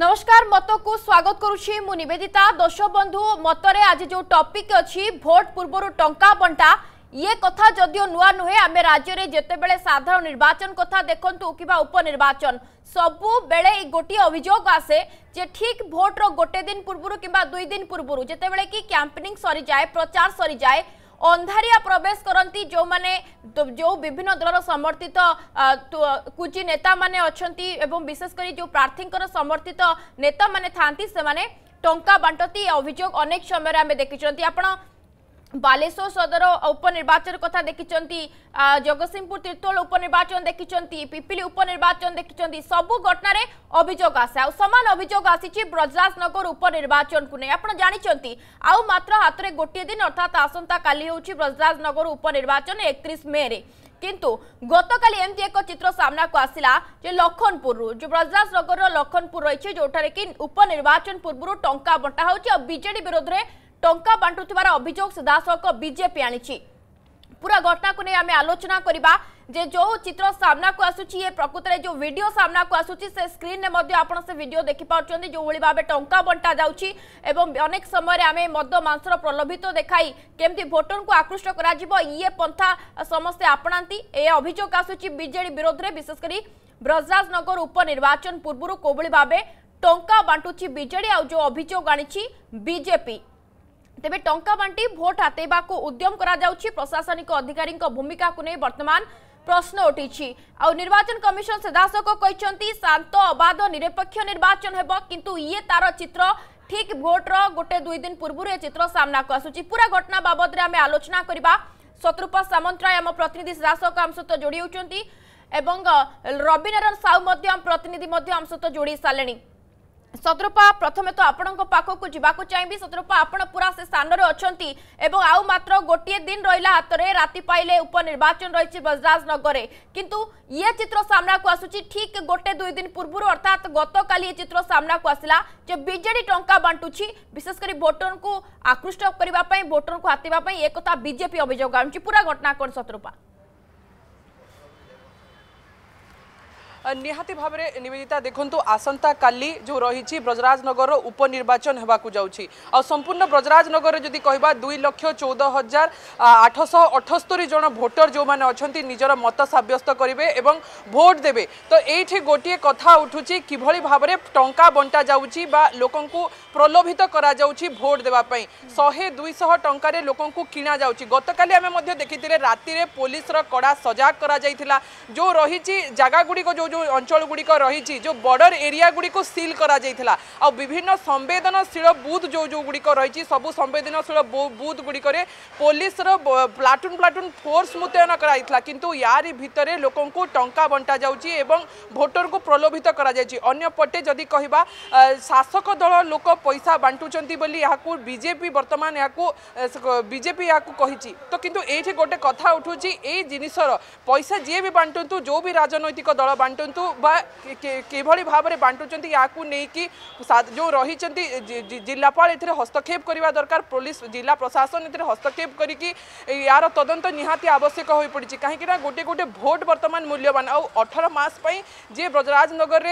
नमस्कार मत को स्वागत करुछी मु निवेदिता। दर्शक बंधु मतरे आज जो टॉपिक अछि भोट पूर्व टंका बंटा ये कथा जदियो नुआ नुहे। आम राज्य में जेते बेले साधारण निर्वाचन कथा देखंतु किबा उपनिर्वाचन सबु बेले गोटी अभियोग आसे जे ठीक भोट्र गोटे दिन पूर्व किबा दुई दिन पूर्व जेते बेले कि कैंपेनिंग सरी जाए प्रचार सरी जाए अंधारिया प्रवेश करती जो माने जो विभिन्न दलर समर्थित कुछ नेता माने अच्छी एवं विशेषकर जो प्रार्थी समर्थित नेता माने थांती से माने टंका बांटती अभियोग अनेक समय आम देखिं। आप बालेश्वर सदर उपनिर्वाचन कथा देखिं, जगतसिंहपुर तीर्थोल उपनिर्वाचन देखिं, पिपिली उपनिर्वाचन देखिं, सबू घटन अभियोग आसे। आ सामान अभियोग आसी ब्रजराजनगर उपनिर्वाचन को नहीं। आपड़ जानते आउ मात्र हाथ में गोटे दिन अर्थात आसंता काली होउछि ब्रजराजनगर उपनिर्वाचन 31 मे रे। किंतु गतकाली एमती एक चित्र सामना को आसला जे लखनपुर जो ब्रजराजनगर लखनपुर रही जोठारे कि उपनिर्वाचन पूर्व टंका बंटा होउछि और बीजेडी विरोध में टंका बांटुथिबार अभियोग सीधासख बीजेपी आनिछि। पूरा घटना को नहीं आम आलोचना करिबा जे जो चित्र सामना को आसुछि ये प्रकृत में जो वीडियो सामना को आसुछि से स्क्रीन ने मध्य आपण से वीडियो देखि पाउछन्ती जो भली भाबे टंका बंटा जाउछि एवं अनेक समय आम मद मांसर प्रलोभित देखाई केमती भोटर को आकृष्ट करा जिवो ये पंथा समस्ते आपणांती। ए अभियोग आसुछि बीजेडी विरोध में विशेषकर ब्रजराजनगर उपनिर्वाचन पूर्व कोभली भाबे टंका बांटुछि बीजेडी आ जो अभियोग आनिछि बीजेपी। तेबे टंका बांटी भोट हातेबा को उद्यम करा जाउछि प्रशासनिक अधिकारी भूमिका को नहीं वर्तमान प्रश्न उठी। आ निर्वाचन कमिशन सीधासख कहते शांत अबाध निरपेक्ष निर्वाचन हेब, किंतु ये तार चित्र ठीक भोट्र गोटे दुई दिन पूर्व चित्र सामना को आसुछि। पूरा घटना बाबद रे आमे आलोचना करिबा। शत्रुपा सामंतराय आम प्रतिनिधि सीधासख आम सहित जोड़ी होउछन्ती एवं रविनारायण साहू मध्य आम प्रतिनिधि आम सहित जोड़ी सालेनी। शत्रुपा प्रथमे तो आपणक पाखक जावाक चाहिए। शत्रुपा आपण पूरा से स्थान में अच्छी एवं आउ मात्र गोटे दिन रहा हाथ में राति पाइले उपनिर्वाचन रही ब्रजराजनगर में। किंतु ये चित्र सामना को आसुची ठीक गोटे दुई दिन पूर्व अर्थात गतकाली ये चित्र सामना को आसला जे बीजेडी टंका बांटुची विशेषकर भोटर को आकृष्ट करने भोटर को हाथीवाप एक बीजेपी अभियोग आनुची। पूरा घटना कौन शत्रुपा? निहाती भाव में निवेदिता देखूँ आसंता काली जो रही ब्रजराजनगर उपनिर्वाचन होगा जाऊँगी और संपूर्ण ब्रजराजनगर जदि कह 2,14,878 जन भोटर जो मैंने अच्छा निजर मत सब्यस्त करेंगे और भोट देवे तो ये गोटे कथा उठूँ किभली भाव में टंका बंटा जाऊँगी लोक प्रलोभित करा भोट देवाई 100-200 टकर लोक किणा जाऊँगी। गतकाली आम देखी रातिर पुलिस कड़ा सजाग कर जो रही जगह गुड़िक जो अंचल गुड़िक रही जो बॉर्डर एरिया गुड़िक सील करा और विभिन्न संवेदनशील बूथ जो जो गुड़िक रही सबू संवेदनशील बूथ गुड़िक पुलिस प्लाटून फोर्स मुतयन कराइला किंतु यार भितर लोक टंका बंटा जाउची एवं भोटर को प्रलोभित करा जाउची। अन्य पटे जदि कहबा शासक दल लोक पैसा बांटुचंती बोली याकू बीजेपी वर्तमान याकू बीजेपी याकू कहिची तो किंतु एठी गोटे कथा उठुची ए जिनिसर पैसा जे भी बांटंतु जो भी राजनैतिक दल बांटंतु बा किभली भाव में बांटुचंती याकू नै कि जो रहिचंती जिल्लापाल एथरे हस्तक्षेप करिबा दरकार। पुलिस जिला प्रशासन एथरे हस्तक्षेप करिकि यार तदंत निहाती आवश्यक होई पड़िची काहेकि ना गोटे गोटे भोट वर्तमान मूल्यवान आ 18 मास पई जे ब्रजराजनगर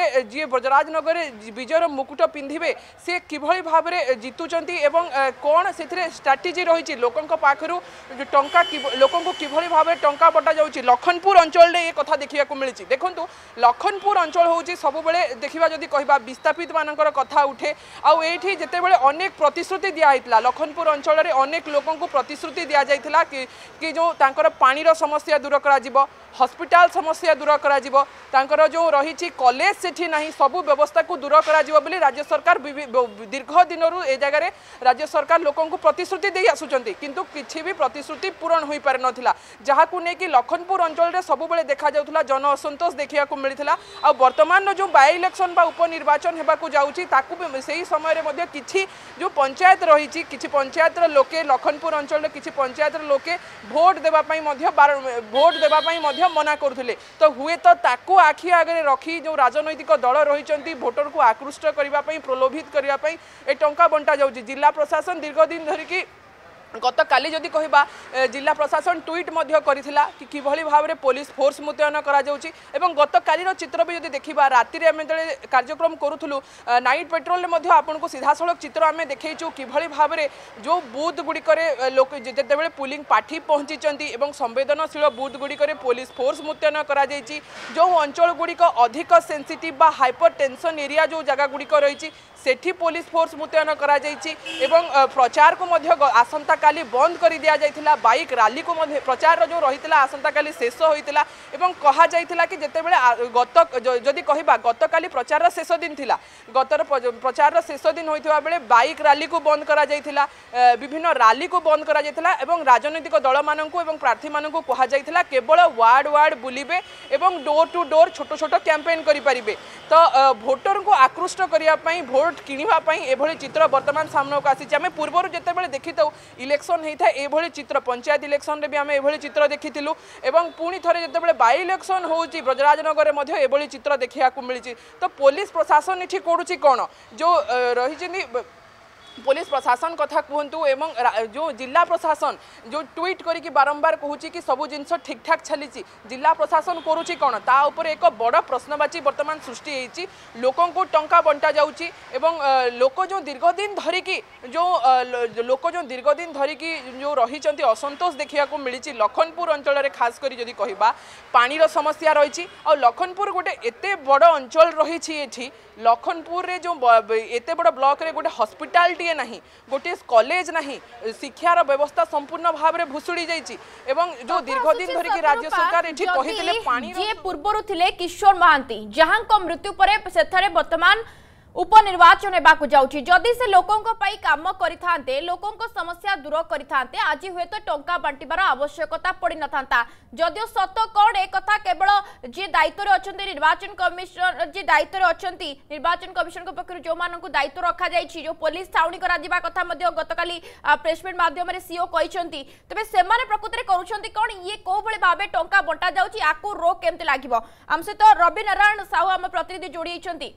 रे विजयर मुकुट पिंधिबे से किभली भाव में जितुचंती एवं कोन सेथरे स्ट्रेटेजी रहिची लोकन को पाखरु जो टंका लोकन को किभली भाव में टंका बटा जाउची। लखनपुर अंचल रे ए कथा देखिया को मिलची। देखंतु लखनपुर अंचल होउची सबुबेले देखिबा जदि कहबा विस्थापित मानकर कथा उठे आउ एठी जेतेबेले अनेक प्रतिश्रुति दिया आइतला लखनपुर अंचल रे अनेक लोकन को प्रतिश्रुति दिया जाइतला कि जो तांकर पानी रो समस्या दूर करा जिवो हॉस्पिटल समस्या दूर करा जिवो तांकर जो रहीची कॉलेज सेठी नाही सबु व्यवस्था को दूर करा जिवो बोली राज्य सरकार दीर्घ दिनरु ए जगह रे राज्य सरकार लोकन को प्रतिश्रुति देई आसुचंती किंतु किछि भी प्रतिश्रुति पूरण होई पार नथिला जहाकू नै कि लखनपुर अंचल रे सबुबेले देखा जाउथला जन असंतोष देखिया को मिलितला। आ वर्तमान जो बाय इलेक्शन बा उपनिर्वाचन हेबा को जाउची ताकू भी सेही समय रे मध्ये किछि जो पंचायत रहीची किछि पंचायत रे लोके लखनपुर अंचल रे किछि पंचायत रे लोके भोट देबा पई मध्ये भोट देबा पई मध्ये मना करथले तो हुए तो ताकू आखि आगे रखी जो राजनैतिक दल रहीचंती भोटर को आकृष्ट करबा पई प्रलोभित करबा पई ए टंका बंटा जाउची। जिला प्रशासन दीर्घ दिन धरिकी गत काली जदि कहिबा जिला प्रशासन ट्वीट मध्य करिथिला कि किभली भाव में पुलिस फोर्स मुतयन करा जाउची एवं गत कालीर चित्र भी जदि देखिबा राति रे आमे जळे कार्यक्रम करूथुलु नाइट पेट्रोल रे मध्य आपनकु सीधासलक चित्र आमे देखैचू किभली भाव में जो बूथ गुडी करे लोक जते बेले पुलिंग पाठी पहुँचीचंती एवं संवेदनशील बूथ गुडी करे पुलिस फोर्स मुतयन करा जाईची जो अंचल गुडी अधिक सेंसिटिव बा हाइपर टेंशन एरिया जो जगह गुडी रही सेठी पुलिस फोर्स मुतयन करा जाईची एवं प्रचार को मध्य आसंता काली बंद कर दिया जाइथिला बाइक रैली को प्रचार जो रही आसंता काली शेष होइथिला एवं कहा जाइथिला कि जते बेले गत जदि कहिबा गत काली प्रचार शेष दिन थिला गतर प्रचार शेष दिन होइथिबा बेले बाइक रैली को बंद करा जाइथिला विभिन्न रैली को बंद करा जाइथिला एवं राजनीतिक दल माननकु एवं प्रार्थी माननकु कहा जाइथिला केवल वार्ड वार्ड बुलिबे एवं डोर टू डोर छोटो छोटो कैंपेन करि परिबे तो वोटर को आकृष्ट करिया पई वोट किनिबा पई एभली चित्र वर्तमान सामना को आसी आमे पूर्व जते बेले देखिथौ इलेक्शन होता है ये चित्र पंचायत इलेक्शन में भी आम ये चित्र देखी एवं पुणी थे जितेबाला बाई इलेक्शन हो ब्रजराजनगर में ये चित्र देखा मिली। तो पुलिस प्रशासन इठी करुच्ची कौन जो रही पुलिस प्रशासन कथा कहतु एवं जो जिला प्रशासन जो ट्वीट करी बारंबार कहूँ कि सब जिनस ठीक ठाक चली जिला प्रशासन करुच्ची कौन ता उपर एक बड़ प्रश्नवाची बर्तमान सृष्टि लोकों को टंका बंटा जाउची एवं लोक जो दीर्घदिन धरिकी जो रही असंतोष देखा मिली लखनपुर अंचल में खास कर जदि कह पानीर समस्या रही लखनपुर गोटे एत बड़ अंचल रही लखनपुर जो एत बड़ ब्लॉक रे गोटे हॉस्पिटल नहीं गोटे कॉलेज नहीं शिक्षार व्यवस्था संपूर्ण भाव में भुशुड़ी जाइए जो दीर्घदिन धरिकी राज्य सरकार एठी कहितले पानी जे पूर्वरु थिले किशोर महांती जहां को मृत्यु परे सेथरे वर्तमान उपनिर्वाचन हेबाकु जाउची जदि से लोकों को पाई काम करिथांते लोकों को समस्या दूर करिथांते आज हुए तो टंका बांटिबार आवश्यकता पड़ न था जदियो सत कौन एक कथा केवल जे दायित्व अछंती निर्वाचन कमिश्नर जे दायित्व अछंती निर्वाचन कमिशन को पक्षर जो मानन को दायित्व रखा जायछि जो पुलिस छाउनी करा दिबा कथा मध्य गतकाली प्रेसमेंट माध्यम रे सीओ कहिसंती तबे सेमाने प्रकृति रे करूछंती कोन ये को भले भाबे टंका बंटा जाउची आकु रो केमते लागिबो हम से तो रवि नारायण साहू हम प्रतिनिधि जोड़ीछंती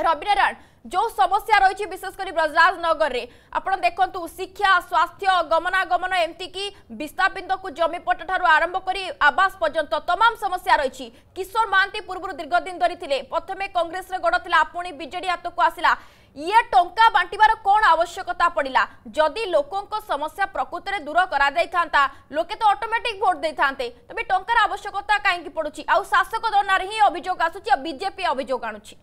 रवि नारायण जो समस्या रही विशेषकर ब्रजराजनगर में आपड़ देखु शिक्षा स्वास्थ्य गमनागमन एमती कि विस्थापित को जमीपट ठार आरंभ कर आवास पर्यंत तमाम समस्या रही किशोर महांती पूर्व दीर्घदिन धरी थे प्रथम कांग्रेस गड़ा पुणी बीजेडी हाथ को आसला ये टंका बांटिबार कौन आवश्यकता पड़ा जदि लोकों को समस्या प्रकृति में दूर करा था लोके तो ऑटोमेटिक वोट दे था तबे टंकार आवश्यकता कहीं पड़ू आ शासक दल ना ही अभियोग आसूची बीजेपी अभियोग आणुची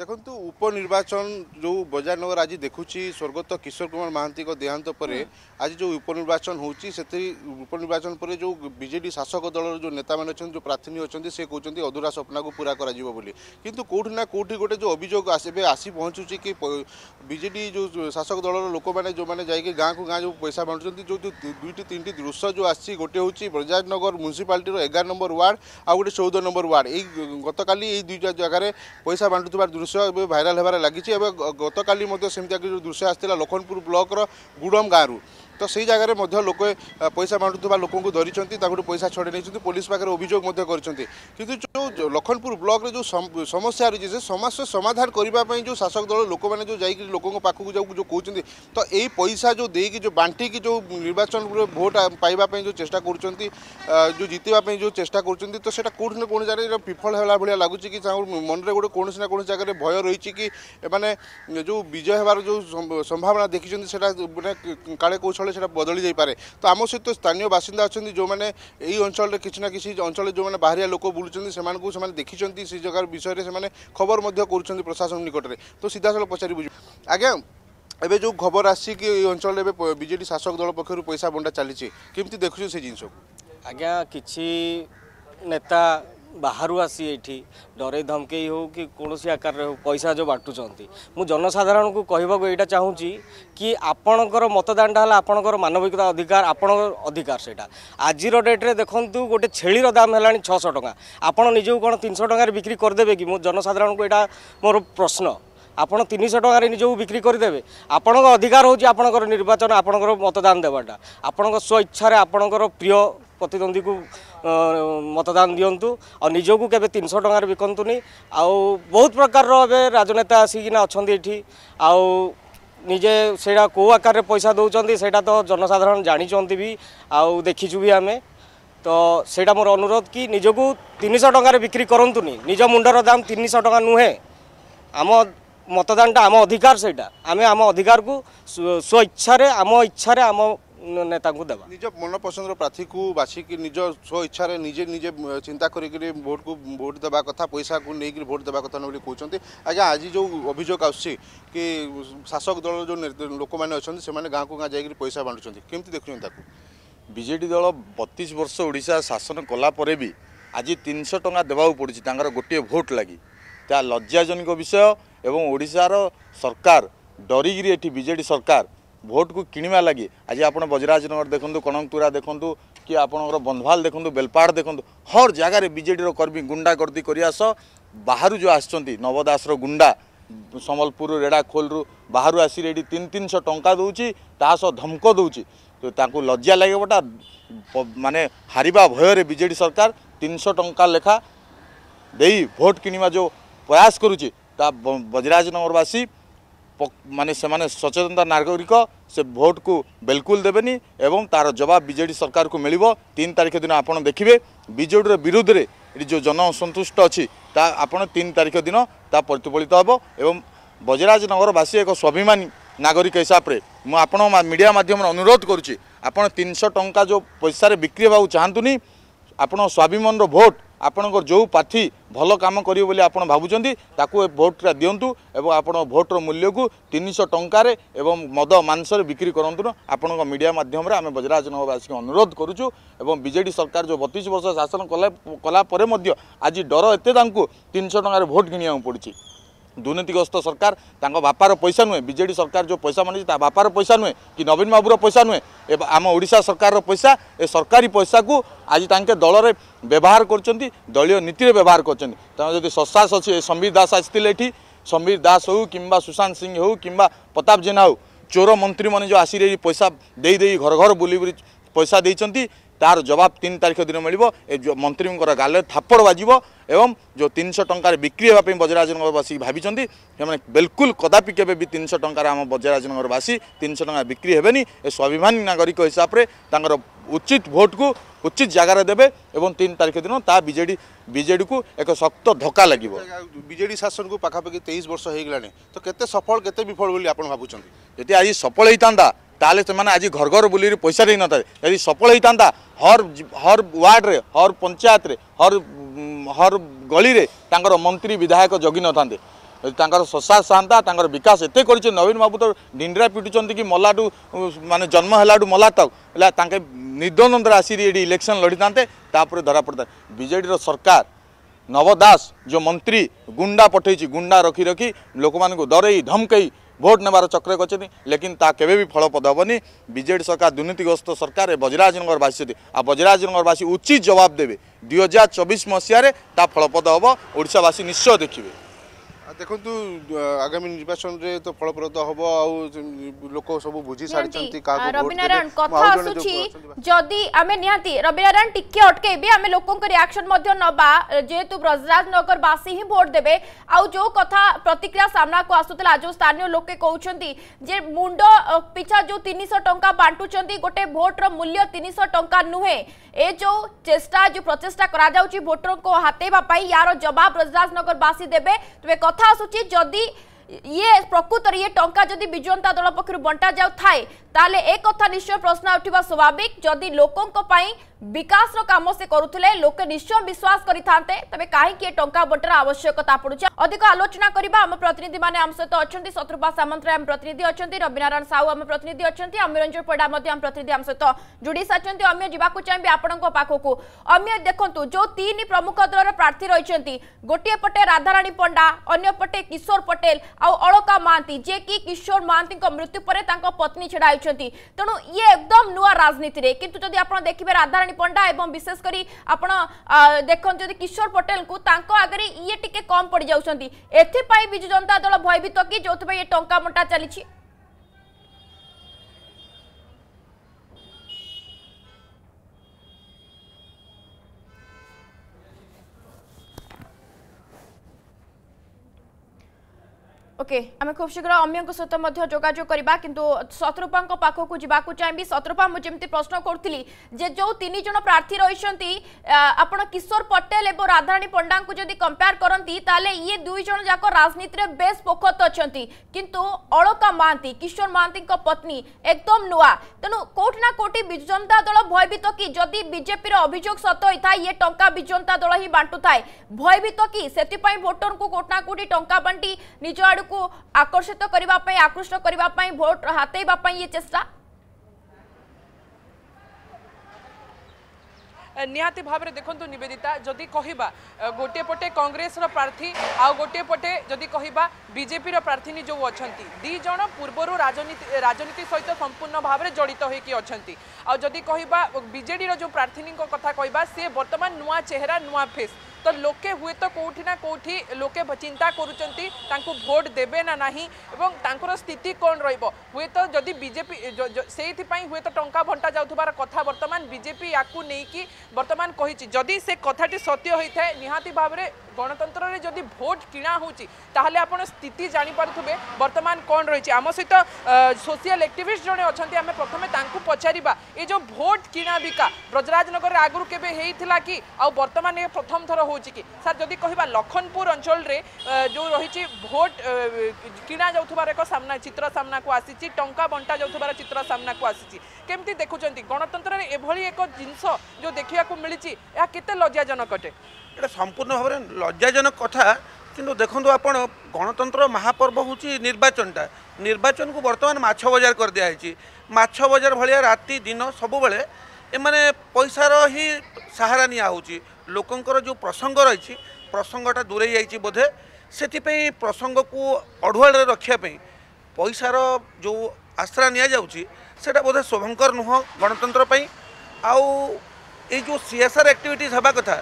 देखु उपनिर्वाचन जो ब्रजराजनगर आज देखु स्वर्गत किशोर कुमार महांती देहांत पर आज जो उपनिर्वाचन होची से उपनिर्वाचन पर जो बीजेडी शासक दल जो नेता मैंने जो प्रार्थी अच्छा से कहते अधूरा सपना को पूरा करा किंतु कोठी ना कोठी गोटे जो अभियोग आसी पहुँचुची कि बीजेडी जो शासक दल लोक मैंने जो मैंने जाकि गाँ को गाँ जो पैसा बांटुंट जो दुईटी तीन टी दृश्य जो आसी गोटे हूँ ब्रजराजनगर म्यूनिसिपालिटी 11 नंबर वार्ड आ गए 14 नंबर वार्ड ये गत काली दुईटा जगह पैसा बांटुवार दृश्य भाइराल होबार लगी गत काली जो दृश्य आसाला लखनपुर ब्लॉक रो गुड़म गाँव रु तो सही जगार लोक पैसा बांटुवा लोक धरी पैसा छड़े नहीं पुलिस पाखे अभियोग किंतु जो लखनपुर ब्लॉक रे जो समस्या रही है समस्या समाधान करने जो शासक दल लोक मैंने जो जाकूँ कहते तो यही पैसा जो दे जो बांटिकी जो निर्वाचन भोट पाइबापी जो चेषा कर जो जितने जो चेषा कर तो सैटा कौट ना कौन जगह विफल होगा लगुच कि मन में गोटे कौन ना कौन जगह भय रही कि मैंने जो विजय होवार जो संभावना देखी मैंने काले कौशल बदली जाई पारे तो आम सहित स्थानीय बासिंदा अच्छा जो मैंने यही अंचल किसी ना किसी अंचल जो मैंने बाहरिया लोक बुलुं से देखी से जगह विषय में खबर कर प्रशासन निकट में तो सीधा साल पचारि बुझ आज्ञा एवं जो खबर आसी कि अंचल बीजेडी शासक दल पक्षर पैसा बंटा चली किमती देखुच से जिनस आज्ञा किसी नेता बाहर आसी ये डरे धमके हो कि कौन आकार हो पैसा जो बाटुंट मु जनसाधारण को कहवाक यहाँ चाहूँगी कि आपणकर मतदान है आपणकर मानविकता अधिकार आपण अधिकार सेटा आज डेट्रे देखूँ गोटे छेलीर दाम है 600 टका आपड़ निजी कौन 300 टकर बिक्री करदे कि मु जनसाधारण को यहाँ मोर प्रश्न आपड़ 300 टकर निजी बिक्री करदे आपण अधिकार होपणकर निर्वाचन आपणकर मतदान देवाटा आपण स्वेच्छार आपणकर प्रिय प्रतिद्वंदी को मतदान दिंतु आ निजक के 300 टकर बिकंतुनि बहुत प्रकार राजनेता आसिकिना अच्छा ये निजे से कौ आकार पैसा दौरान से तो जनसाधारण जानी भी आउ देखीचु भी आम तो सेटा मोर अनुरोध कि निजक 300 टकर बिक्री करतुनि निज मुंडर दाम 300 टका नुहे आम मतदानटा आम अधिकार सेटा आम आम अधिकार को स्वेच्छारे आम इच्छारे आम नेता को देवा निज मन पसंद प्रार्थी को बासिक निज स्व इच्छार निजे निजे चिंता करी भोट को भोट देवा कथा पैसा को लेकर भोट देवा कथा ना कहते आज्ञा आज जो अभियोग कि शासक दल जो लोक मैंने अच्छा गाँव को गाँव जाकर पैसा बांटुंट केमती देखुं बीजेडी दल 32 वर्ष ओडिशा शासन कलापर भी आज 300 टका देवाक पड़ी तर गोटे भोट लगी ता लज्जाजनक विषय एवं ओडिशार सरकार डरिकी एटी बीजेडी सरकार भोट को किणवा लगी आज आप बजराजनगर देखु कणंगतुरा देखु कि आपंकर बंधवाल देखु बेलपाड़ देखु हर जगार बीजेडी कर्मी गुंडागर्दी करने सह बाहर जो आसचंती नवदासर गुंडा संबलपुर रेड़ाखोल बाहर आसी ये 300 टंका दूची सह धमक दूची तो लज्जा लगे बटा माने हारिबा भयर बीजेडी सरकार 300 टंका लेखा दे भोट किणवा जो प्रयास करुच्ची बजराजनगरवासी माने से सचेतनता नागरिक से भोट को बिल्कुल देवेनी एवं तार जवाब बीजेडी सरकार को मिलिबो 3 तारिख दिन आप देखिए बीजेडी विरुद्ध रे जो जन असंतुष्ट अच्छी आपण 3 तारिख दिन ता प्रतिफलित होबो एवं बजराजनगरवासी एक स्वाभिमानी नागरिक हिसाब से मुझे मीडिया मध्यम अनुरोध करुच्ची आपण 300 टंका जो पैसा बिक्री होगा चाहतुनि आपण स्वाभिमान भोट आपणकर जो पार्टी भल काम करियो बोली आपण भाबुचंदी ताकू भोटा दिंतु एवं आपण भोटर मूल्य को 300 टंकार एवं मद मांसरे बिक्री करतुन आपण मीडिया माध्यम आम बजराजनगरवासी अनुरोध करुचु एवं बीजेडी सरकार जो 32 वर्ष शासन कलापर आज डर एत 300 टंकार भोट किणिया पड़ी दुर्नीतिग्रस्त सरकार तांको बापार पैसा नुहे बीजेडी सरकार जो पैसा मानी ता बापार पैसा नुहे कि नवीन बाबूर पैसा नुहे आम ओडिशा सरकार पैसा ए सरकारी पैसा को आज तांके दल रे व्यवहार करचंती दलीय नीति रे व्यवहार करचंती ता जदी ससास अछि संबित दास आस्थिले एठी संबित दास हो किंबा सुशांत सिंह हो किंबा प्रताप जेना हो चोर मंत्री माने जो आसी रे पैसा देई देई घर घर बुली बुली पैसा देचंती तार जवाब 3 तारिख दिन मिलिबो ए मंत्री गाले थापड़ बाजिबो एवं जो 300 टंका बिक्री होगा बजराजनगरवासी भाविचंती बिल्कुल कदापि केबे भी 300 टंका आम बजराजनगरवासी 300 टंका बिक्री हेबेनी ए स्वाभिमानी नागरिक हिसाब रे तांकर उचित भोट को उचित जगार देवे एवं 3 तारिख दिन ता बीजेडी को एक शक्त धक्का लगिबो बीजेडी शासन को पाखापाखि 23 वर्ष हो गलाने तो केते सफल केते विफल बोली आपण भाबुचंती जति आज सफल हेतांदा ताले से आज घर घर बुले पैसा दे ना यदि सफल होता हर हर वार्ड रे हर पंचायत रे हर हर गली रे तांकर मंत्री विधायक जगी न थांदे ससा सान्ता तांकर विकास एते करछे नवीन बाबू तो डिंडरा पिटुचंती कि मलाडू माने जन्म हलाडू मला तक तांके निर्द्वंद्व आसी ये इलेक्शन लड़ी थांते तापर धरा पड़ता बीजेडी रो सरकार नव दास जो मंत्री गुंडा पठेछि गुंडा रखी रखी लोक मान को डरई धमकई भोट नेबार चक्र करछथि लेकिन ता केबे भी फलपद होबनी बीजेडी सरकार दुर्नीतिग्रस्त सरकार बजराजनगरवासी आ बजराजनगरवासी उचित जवाब देवे 2024 मसीह ता फलपद होबो ओडिशावासी निश्चय देखिबे देखंतु आगामी निर्वाचन रे तो फलप्रद होबो आ लोक सब बुझी सारिचंती का रविनारायण कथा आसुची जदी आमे निहाती रविनारायण टिके अटकेबे आमे लोकन के रिएक्शन मध्य नबा जेतु ब्रजराजनगर वासी ही वोट देबे आ जो कथा प्रतिक्रिया सामना को आसुतला जो स्थानीय लोके कहउचंती जे मुंडो पिछा जो 300 टंका बांटुचंती गोटे वोट रो मूल्य 300 टंका नुहे ए जो चेष्टा जो प्रचेष्टा करा जाउची वोटर को हातेबा पाई यार जवाब ब्रजराजनगर वासी देबे तबे कथा आसुची जदी ये प्रकृत ये टंका जदी बिजु जनता दल पक्ष बंटा जाउ थाए ताले एक कथा निश्चय प्रश्न उठिबा स्वाभाविक जदी लोकों को पाई विकास रो काम से करूथले लोके निश्चय विश्वास करि थांते तबे काहे कि टंका बंटर आवश्यकता पडुछ अधिक आलोचना करबा हम प्रतिनिधि माने हम सहित अछंती शत्रुपा सामंतराय हम प्रतिनिधि अछंती रविनारायण साहू हम प्रतिनिधि अछंती अमिरंजन पडा मध्ये हम प्रतिनिधि हम सहित जुडी साचंती अम्य जीवा को चाहिबे आपन को पाखो को अम्य देखंतु जो तीन प्रमुख दलर प्रार्थी रहिचंती गोटिए पटे राधारानी पंडा अन्य पटे किशोर पटेल आ अलका मांती जे कि किशोर मांती को मृत्यु परे तांको पत्नी छडाई छंती तणो ये एकदम नुवा राजनीति रे किंतु जदी आपण देखिबे राधा पंडा एवं विशेष करी आपण देखन जदी किशोर पटेल को तांको आगरे ये टिके कम पड़ जाउछंती एथि पाई बिजु जनता दल भयभीत कि जोथ पे ये टंका मोटा चली छी ओके आम खूब शीघ्र अम्यों सहित जोगाजोग करवा किंतु शत्रुपा पाखक जावाक चाहिए। शत्रुपा मुझे प्रश्न करी जो तीन जन प्रार्थी रही आपण किशोर पटेल और राधाराणी पंडा को जब कंपेयर करती ये दुई जन जाक राजनीति में बेस पोखत अच्छा किंतु अलका महांती किशोर महांती पत्नी एकदम नुआ तेणु कौटि ना कौटि विजु जनता दल भयभीत कि जदि बीजेपी अभियोग सत होता है ये टंका विजु जनता दल ही बांटू थाए भयभीत कि से भोटर को कौटि ना कौटि टंका बांटी निज आड़ को आकर्षित करने आकृष्ट करने भोट हाथाई ये चेष्टा निहाती भाव में देखु निवेदिता जदि कहबा गोटे पटे कांग्रेस प्रार्थी आउ गोटे पटे जदि कहबा बीजेपी प्रार्थी जो अच्छा दी जन पूर्वर राजनीति राजनीति सहित संपूर्ण भाव में जड़ित होगी अच्छा जदि कहबा बीजेडी जो प्रार्थी कथा कहबा सी बर्तमान नुआ चेहरा नुआ फेस तो लोके हुए तो कौटी ना कौटी लोके चिंता करुचंती तांको भोट देबे ना नहीं एवं तांकर स्थिति कौन रहिबो हुए तो जदि बीजेपी सेथि पई हुए तो टंका भंटा जाउथबार कथा वर्तमान बीजेपी याकू नहीं कि वर्तमान कहिछि जदि से कथाटी सत्य होइथाय निहाती भाबरे गणतंत्र रे जदि भोट किणा होछि ताहले आपण स्थिति जानि पारुथबे वर्तमान कौन रहिछि आम सहित सोशल एक्टिविस्ट जने अछंती आमे प्रथमे तांको पचारीबा ए जो भोट किणा बिका ब्रजराजनगर रे आगरु केबे हेइथिला कि आ वर्तमान ए प्रथम थरो कि सर जदि कहबा लखनपुर अंचल रे जो रही भोट किणा जाउथबार एको सामना चित्र सामना को आसीछि टंका बंटा जाउथबार चित्र सामना को आसीछि केमती देखुचंती गणतंत्र रे एभली एको जिंस जो देखिया को मिलिछि या केते लज्जाजनक अटे एटा संपूर्ण भाव रे लज्जाजनक कथा किंतु देखंतु आपण गणतंत्र महापर्व होछि निर्वाचनटा निर्वाचन को वर्तमान माछ बाजार कर दिया हैछि माछ बाजार भलिया राति दिन सब बेले एमाने पैसार ही सहारा निया होछि लोकंकर जो प्रसंग रही प्रसंगटा दूरे जाइए बोधे से प्रसंग को अड़ुआ रखापी पैसार जो आश्रा नि बोधे शोभंकर नुह गणतंत्र जो सीएसआर एक्टिविटीज हवा कथा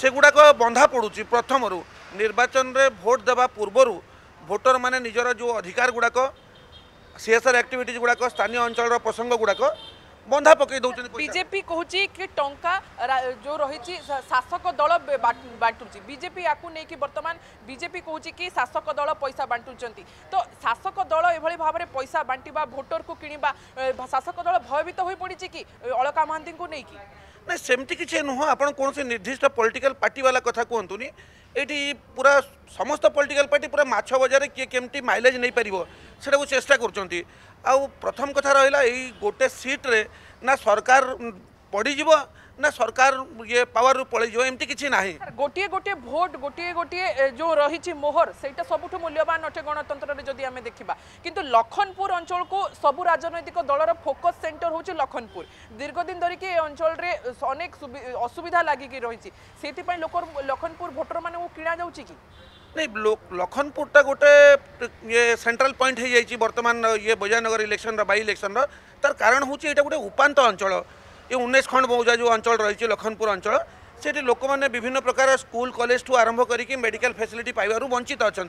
से गुड़ाक बंधा पड़ू प्रथम रु निर्वाचन रे भोट देवा पूर्वर भोटर माने निजर जो अधिकार गुड़ाक सीएसआर एक्टिविटीज गुड़ाक स्थानीय अंचल प्रसंग गुड़ाक बंधा पकड़ दौर बीजेपी कहूँ कि टंका जो रही शासक दल बांटुची बीजेपी या नहीं बर्तमान बीजेपी कहूँ कि शासक दल पैसा बांटुंट तो शासक दल एभली भाव में पैसा बांटा भोटर को कि शासक दल भयभीत हो पड़ी कि अलका महांती को नहीं कि सेमती किसी नुह आपड़ कौन से निर्दिष्ट पॉलिटिकल पार्टी वाला कथा कहतुनि ये पूरा समस्त पॉलिटिकल पार्टी पूरा माछ बजार किए केमती माइलेज नहीं पार से चेष्टा कर प्रथम कथा रहा गोटे सीट रे ना सरकार पड़ीज ना सरकार ये पावर रू पल एमती किसी ना गोटे गोटे भोट गोटे गोटे जो रही मोहर सेटा सबुठ मूल्यवान अटे गणतंत्र में जदि आम देखा किंतु लखनपुर अंचल को सबू राजनैतिक दलर फोकस सेंटर हूँ लखनपुर दीर्घ दिन धरिकी ए अंचल अनेक असुविधा लगिकी रही से लखनपुर भोटर मान किणा जा नहीं लखनपुरटा गोटे ये सेंट्रल पॉइंट हो जाइए बर्तमान ये बजानगर इलेक्शन बाई इलेक्शन तार कारण हूँ ये गोटे उपात अंचल ये 19 खंड मौजा जो अंचल रही लखनपुर अंचल से लोक मैंने विभिन्न प्रकार स्कूल कॉलेज ठू आरंभ करके मेडिकल फैसिलिटी पाइबारू वंचित अच्छा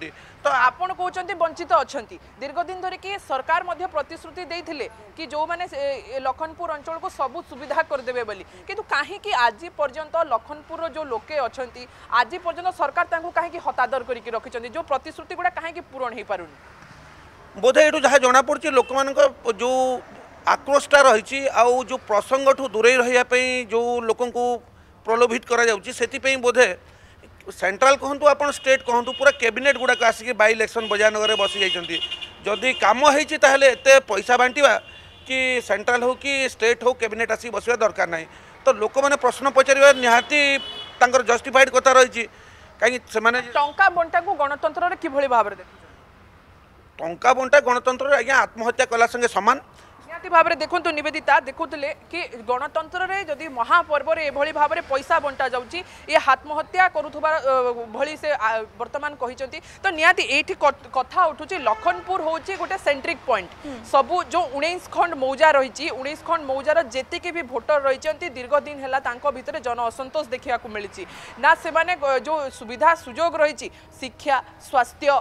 तो आपन कहते वंचित अच्छा दीर्घ दिन धरिकी सरकार मध्य प्रतिश्रुति देते कि जो मैंने लखनपुर अंचल को सबू सुविधा करदेवे बोली किंतु कहीं आज पर्यंत लखनपुर जो लोके अच्छा आज पर्यंत सरकार कहीं हतादर करके रखिंट जो प्रतिश्रुति गुड़ा कहीं पूरण हो पार बोधे यू जहाँ जनापड़ी लोक मान जो आक्रोशटा रही आउ जो प्रसंग ठू दूरे रही जो लोक प्रलोभित करा कर बोधे सेंट्रल कहतु आप स्टेट कहतु पूरा कैबिनेट गुड़ाक आसिक बाई इलेक्शन बजारनगर बसी जाइए जदि कम होते पैसा बांटा कि सेंट्रल हो कि स्टेट हो कैबिनेट आसिक बसवा दरकार ना तो लोक मैंने प्रश्न पचार निहाती जस्टिफाइड कथा रही कहीं टंका बंटा को गणतंत्र कि भाव में टंका बंटा गणतंत्र आज आत्महत्या कला संगे सामान भाव में देखु निवेदिता देखुले कि गणतंत्र रे जदि महापर्व एभली भाव में पैसा बंटा जाउची ये आत्महत्या करुथबा भली से वर्तमान कहिसेंती तो निहाती एठी कथा उठुची लखनपुर होची गोटे सेंट्रिक पॉइंट सबू जो 19 खंड मौजा रही 19 खंड मौजार जेतिकी भी भोटर रही दीर्घ दिन है तांको भितर जन असंतोष देखा मिली ना से जो सुविधा सुजोग रही शिक्षा स्वास्थ्य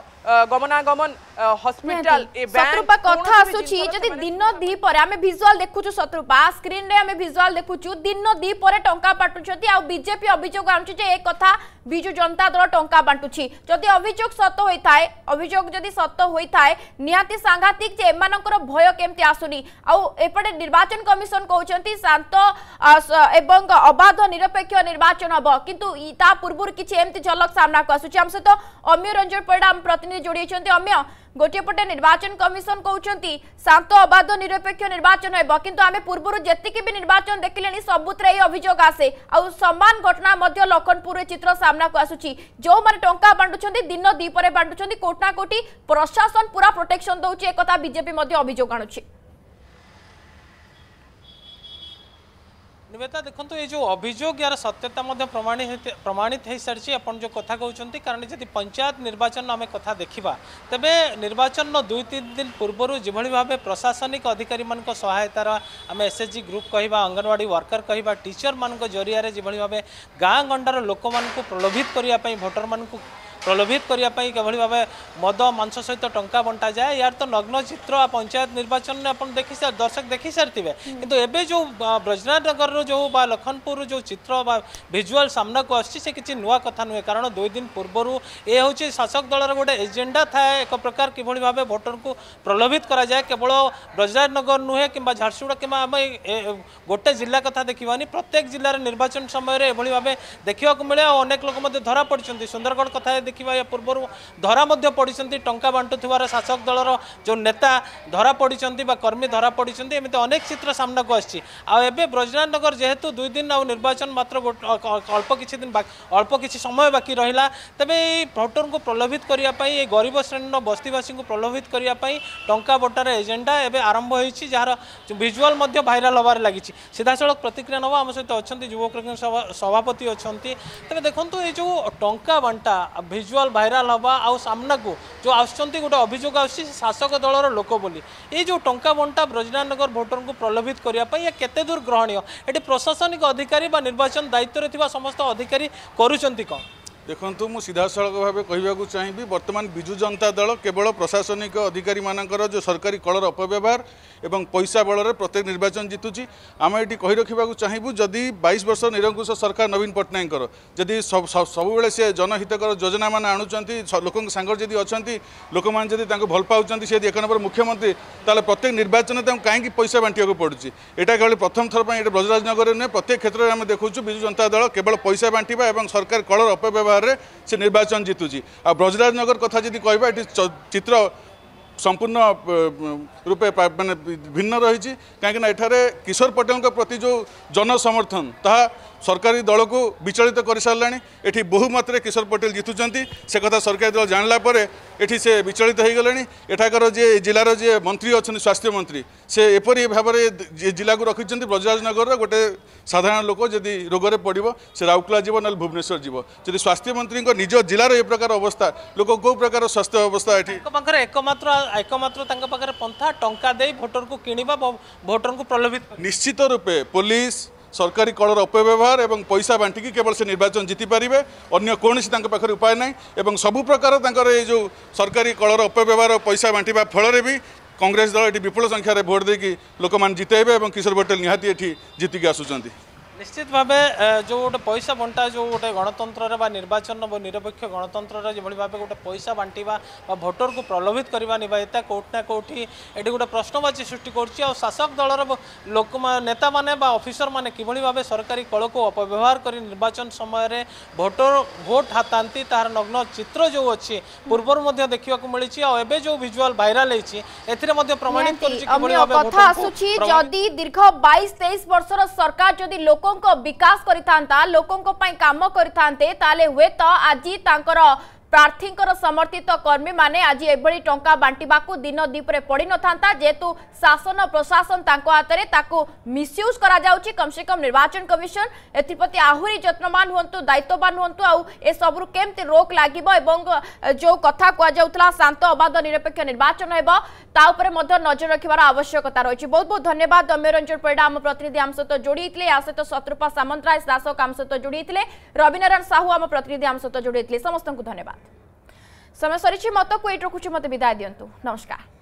गमनागमन हॉस्पिटल ए बैंक कथा आसुची जदी दिन दी पर आमे विजुअल देखुछु सतरूपा स्क्रीन रे आमे विजुअल देखुछु दिन दी पर टंका बाटुछती आ बीजेपी अभियोग आनुची जे ए कथा बिजु जनता दल टंका बाटुची जदी अभियोग सत होई थाए अभियोग जदी सत होई थाए नियाति सांघातिक जे मानकर भय केमति आसुनी आ एपडे निर्वाचन कमिशन कहउचंती शांत एवं अबाध निरपेक्ष निर्वाचन हबो किंतु इता पूर्वुर किछि एमति झलक सामना को आसुची हम सहित अम्य रंजन पड़ा प्रतिनिधि जोड़ी चंती अम्य गोटे पटे निर्वाचन कमिशन कहते शांत अबाध निरपेक्ष निर्वाचन है किंतु आमे पूर्व जी भी निर्वाचन देखिले सबुत अभियोग आसे आ समान घटना लखनपुर चित्र सामना को आसुची जो माने टंका बांटुछंती दिन दीपरे बांटुछंती कोटना कोटी प्रशासन पूरा प्रोटेक्शन दउची एक कथा बीजेपी मध्ये अभियोग आणुची निवेदा देखो ये जो अभियोग यार सत्यता प्रमाणित हो सारी आपड़ जो कथा कहते कारण जब पंचायत निर्वाचन आम कथा देखा तेबे निर्वाचन दुई तीन दिन पूर्व जो भाव प्रशासनिक अधिकारी मान सहायतार आम एसएचजी ग्रुप कहवा अंगनवाड़ी वर्कर कहवा टीचर मान जरिया जो भाव गाँ गंडार लोक मान प्रलोभित करने भोटर मान प्रलोभित करने किभली भाव मद मांस सहित टंका बंटा जाए यार तो नग्न चित्र पंचायत निर्वाचन में आप देखी सार दर्शक देखी सारी किंतु एबे जो ब्रजराजनगर जो बा लखनपुर जो चित्र बा भिजुआल सामना को आसी किसी नुआ कथा नुहे कारण दुई दिन पूर्वर ये हूँ शासक दल रोटे एजेंडा थाए एक प्रकार किभली भाव भोटर को प्रलोभित कराए केवल ब्रजराजनगर नुहे कि झारसुगुड़ा कि आम गोटे जिला कथा देखानी प्रत्येक जिलार निर्वाचन समय एभली भाव देखा मिले अनेक लोक धरा पड़ते सुंदरगढ़ कथा देखिबा या पूर्व धरा पड़ती टंका बांटुथिबार शासक दलर जो नेता धरा पड़ती कर्मी धरा पड़ती एमती अनेक चित्र सामना को आसी एबे ब्रजराजनगर जेहेतु दुई दिन आ निर्वाचन मात्र अल्प किछि समय बाकी रहिला तबे भोटर को प्रलोभित करने गरीब श्रेणी बस्तीवासी को प्रलोभित करने टंका बटार एजेंडा एबे आरंभ होइछि जार विजुअल मध्ये भाइराल होबार लागिछि सीधासळख प्रतिक्रिया नवा आम सहित अच्छा युवक सभापति अच्छा तेज देखो ये जो टंका बांटा विजुअल भाइराल हवा आउ सामना को जो आसुच्च गोटे अभियोग आसी शासक दलर लोक बोली ये जो टंका बंटा ब्रजराजनगर भोटर को प्रलोभित करने केते दूर ग्रहणीय ये प्रशासनिक अधिकारी बा निर्वाचन दायित्व समस्त अधिकारी करुँच कौन देखु मु सीधासख भाव कहवाक चाहिए बर्तमान विजु जनता दल केवल प्रशासनिक अधिकारी मानकर जो सरकारी कलर अपव्यवहार एवं पैसा बल प्रत्येक निर्वाचन जीतुची आम ये कही रखा चाहूँ जदि 22 वर्ष निरंकुश सरकार नवीन पट्टनायक जदि सब से जनहितकर योजना मान आणुंट लोक सांगर जी अच्छा लोक मैंने जब भल पाँच सी एक नंबर मुख्यमंत्री तेल प्रत्येक निर्वाचन कहीं पैसा बांटा पड़ू यहाँ केवल प्रथम थरपाई ब्रजराजनगर नुहे प्रत्येक क्षेत्र में आम देखु विजु जनता दल केवल पैसा बांटा और सरकार कलर अपव्यवहार से निर्वाचन जीतुची आ ब्रजराजनगर कथा जी कह चित्र संपूर्ण रूपे मानने भिन्न रही कहीं किशोर पटेल प्रति जो जन समर्थन ताहा सरकारी दल को विचलित कर सारा ये बहु मात्र किशोर पटेल जीतुंट से कथा सरकारी दल जानलापर ये से विचलित होगले एठाकर जे जिलार जे मंत्री अच्छा स्वास्थ्य मंत्री से एपरी भाव जिला को रखी ब्रजराजनगर गोटे साधारण लोक जदि रोगे पड़ो से राउरकेला जीव ना भुवनेश्वर जीव जब स्वास्थ्य मंत्री निज जिलार ए प्रकार अवस्था लोक कौ प्रकार स्वास्थ्य अवस्था एकमात्र पंथा टंका दे भोटर को किणवा भोटर को प्रलोभित निश्चित रूपे पुलिस सरकारी कलर अपव्यवहार और पैसा बांटिकी केवल से निर्वाचन जीति पारे अन्य कौन से पाखे उपाय ना सबू प्रकार ये जो सरकारी कलर अपव्यवहार और पैसा बांटा फल भी कांग्रेस दल ये विपुल संख्यार भोट देकी लोक मैंने जितेबे और किशोर पटेल निहाती ये जीतिक आसुँच निश्चित भाव जो गोटे पैसा बंटा जो गोटे गणतंत्र बा निर्वाचन निरपेक्ष गणतंत्र जो भाव गोटे पैसा बांटा भोटर को प्रलोभित करवा निभाता कोटना कोटी ये गोटे प्रश्नवाची सृष्टि कर शासक दलर लोक नेता माने बा ऑफिसर माने किभली भाव सरकारी कल को अपव्यवहार कर निर्वाचन समय भोटर भोट हाथाती तार नग्न चित्र जो अच्छी पूर्वर देखा मिली एवं जो विजुअल भाइराल होती प्रमाणित दीर्घ 22-23 वर्षर सरकार जदि लोक को विकास करितांता लोकों पाई काम करितांते ताले हुए तो आजी तांकर प्रार्थींकर समर्थित कर्मी माने आज एभली टंका बांटिबाकू दिन दीपरे पड़ी नथांता जेतु शासन प्रशासन तांको हातरे ताकू मिसयूज करा जाउची कम से कम निर्वाचन कमिशन एतिपति आहुरी जत्नमान होंतु दायित्ववान होंतु आउ ए सबरु केमते रोक लागिबो एवं जो कथा कह जाउतला शांत अबाध निरपेक्ष निर्वाचन हेबो ता उपरे मध्य नजर रखिबार आवश्यकता रहिछि। बहुत बहुत धन्यवाद अमेरंजन परिडा आम प्रतिनिधि आम सहित जोड़ीथिले आ सहित शत्रुपा सामंतराय शासक आम सहित जोड़ीथिले रविनारायण साहू आम प्रतिनिधि आम सहित जोड़ीथिले समस्तंकु धन्यवाद। समय सरी मत क्वेट रखुच मत विदाय दिंतु नमस्कार।